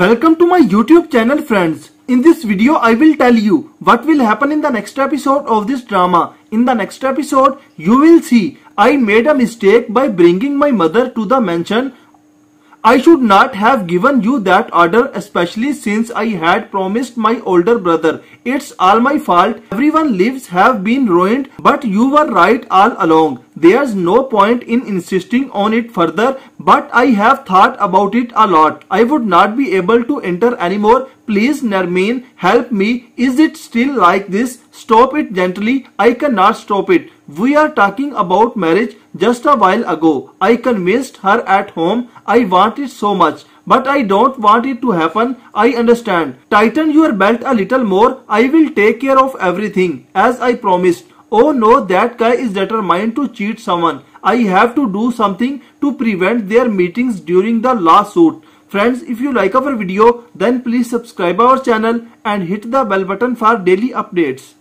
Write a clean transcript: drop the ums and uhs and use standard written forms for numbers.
Welcome to my YouTube channel, friends. In this video I will tell you what will happen in the next episode of this drama. In the next episode you will see I made a mistake by bringing my mother to the mansion. I should not have given you that order, especially since I had promised my older brother. It's all my fault. Everyone's lives have been ruined, but you were right all along. There's no point in insisting on it further, but I have thought about it a lot. I would not be able to enter anymore. Please, Nermeen, help me. Is it still like this? Stop it gently. I cannot stop it. We are talking about marriage just a while ago. I convinced her at home. I want it so much, but I don't want it to happen. I understand. Tighten your belt a little more. I will take care of everything, as I promised. Oh no, that guy is determined to cheat someone. I have to do something to prevent their meetings during the lawsuit. Friends, if you like our video, then please subscribe our channel and hit the bell button for daily updates.